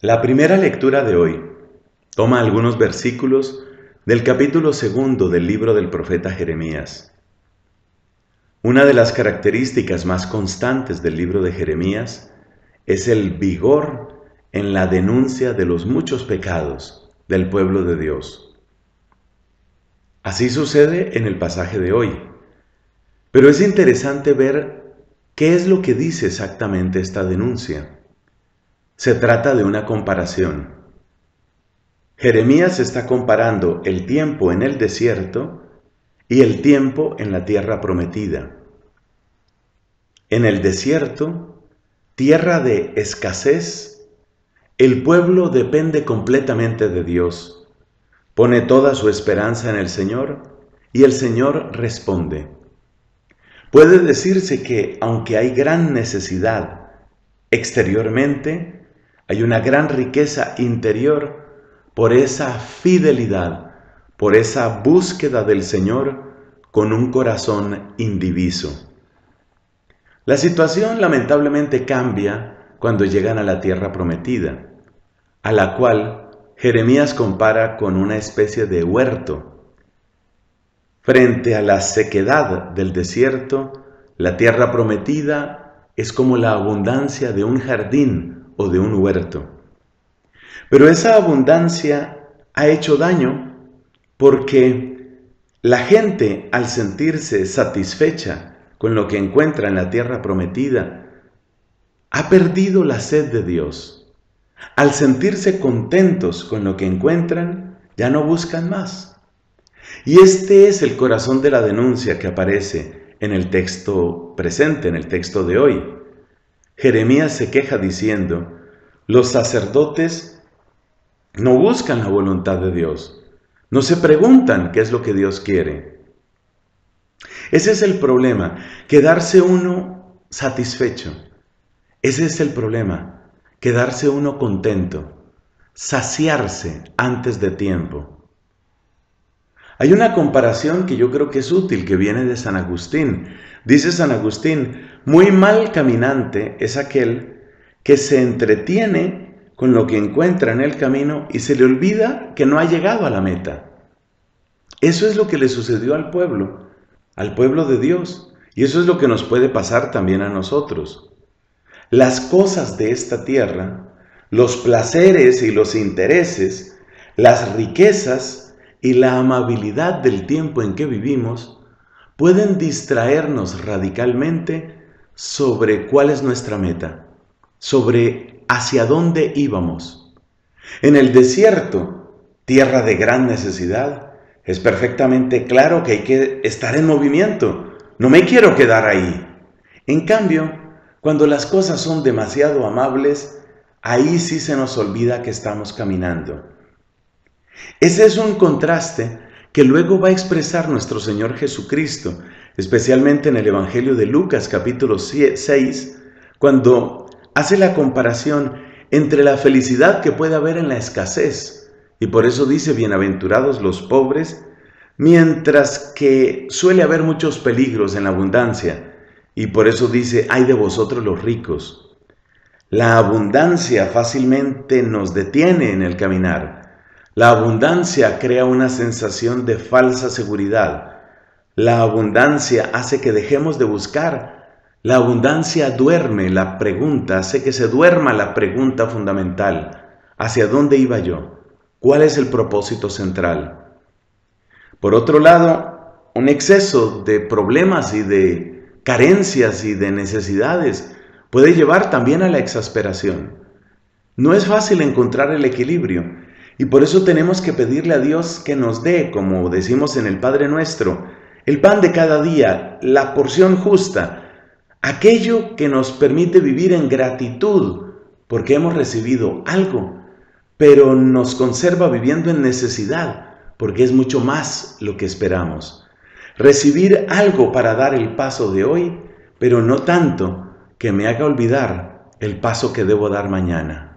La primera lectura de hoy toma algunos versículos del capítulo 2 del libro del profeta Jeremías. Una de las características más constantes del libro de Jeremías es el vigor en la denuncia de los muchos pecados del pueblo de Dios. Así sucede en el pasaje de hoy, pero es interesante ver qué es lo que dice exactamente esta denuncia. Se trata de una comparación. Jeremías está comparando el tiempo en el desierto y el tiempo en la tierra prometida. En el desierto, tierra de escasez, el pueblo depende completamente de Dios. Pone toda su esperanza en el Señor y el Señor responde. Puede decirse que, aunque hay gran necesidad exteriormente, hay una gran riqueza interior por esa fidelidad, por esa búsqueda del Señor con un corazón indiviso. La situación lamentablemente cambia cuando llegan a la tierra prometida, a la cual Jeremías compara con una especie de huerto. Frente a la sequedad del desierto, la tierra prometida es como la abundancia de un jardín o de un huerto. Pero esa abundancia ha hecho daño porque la gente, al sentirse satisfecha con lo que encuentra en la tierra prometida, ha perdido la sed de Dios. Al sentirse contentos con lo que encuentran, ya no buscan más. Y este es el corazón de la denuncia que aparece en el texto presente, en el texto de hoy. Jeremías se queja diciendo, los sacerdotes no buscan la voluntad de Dios, no se preguntan qué es lo que Dios quiere. Ese es el problema, quedarse uno satisfecho. Ese es el problema, quedarse uno contento, saciarse antes de tiempo. Hay una comparación que yo creo que es útil, que viene de San Agustín. Dice San Agustín, muy mal caminante es aquel que se entretiene con lo que encuentra en el camino y se le olvida que no ha llegado a la meta. Eso es lo que le sucedió al pueblo de Dios, y eso es lo que nos puede pasar también a nosotros. Las cosas de esta tierra, los placeres y los intereses, las riquezas y la amabilidad del tiempo en que vivimos pueden distraernos radicalmente sobre cuál es nuestra meta, sobre hacia dónde íbamos. En el desierto, tierra de gran necesidad, es perfectamente claro que hay que estar en movimiento. No me quiero quedar ahí. En cambio, cuando las cosas son demasiado amables, ahí sí se nos olvida que estamos caminando. Ese es un contraste que luego va a expresar nuestro Señor Jesucristo, especialmente en el Evangelio de Lucas, capítulo 6, cuando hace la comparación entre la felicidad que puede haber en la escasez, y por eso dice, bienaventurados los pobres, mientras que suele haber muchos peligros en la abundancia, y por eso dice, ay de vosotros los ricos. La abundancia fácilmente nos detiene en el caminar. La abundancia crea una sensación de falsa seguridad. La abundancia hace que dejemos de buscar. La abundancia duerme la pregunta, hace que se duerma la pregunta fundamental. ¿Hacia dónde iba yo? ¿Cuál es el propósito central? Por otro lado, un exceso de problemas y de carencias y de necesidades puede llevar también a la exasperación. No es fácil encontrar el equilibrio. Y por eso tenemos que pedirle a Dios que nos dé, como decimos en el Padre Nuestro, el pan de cada día, la porción justa, aquello que nos permite vivir en gratitud, porque hemos recibido algo, pero nos conserva viviendo en necesidad, porque es mucho más lo que esperamos. Recibir algo para dar el paso de hoy, pero no tanto que me haga olvidar el paso que debo dar mañana.